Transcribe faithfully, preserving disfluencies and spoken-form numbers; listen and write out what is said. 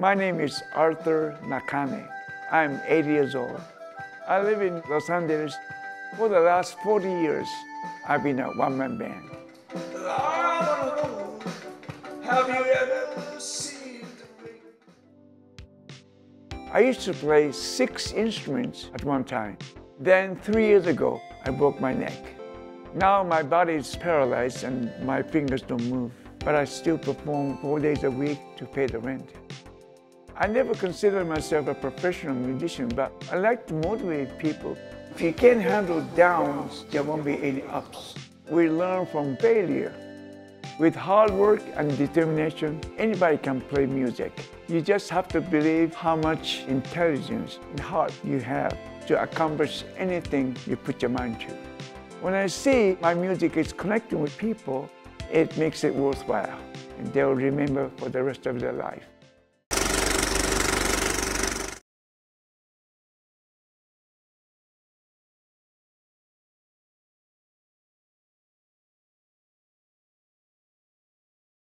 My name is Arthur Nakane. I'm eight years old. I live in Los Angeles. For the last forty years, I've been a one-man band. I don't know, have you ever seen the ring? I used to play six instruments at one time. Then three years ago, I broke my neck. Now my body is paralyzed and my fingers don't move, but I still perform four days a week to pay the rent. I never consider myself a professional musician, but I like to motivate people. If you can't handle downs, there won't be any ups. We learn from failure. With hard work and determination, anybody can play music. You just have to believe how much intelligence and heart you have to accomplish anything you put your mind to. When I see my music is connecting with people, it makes it worthwhile, and they'll remember for the rest of their life.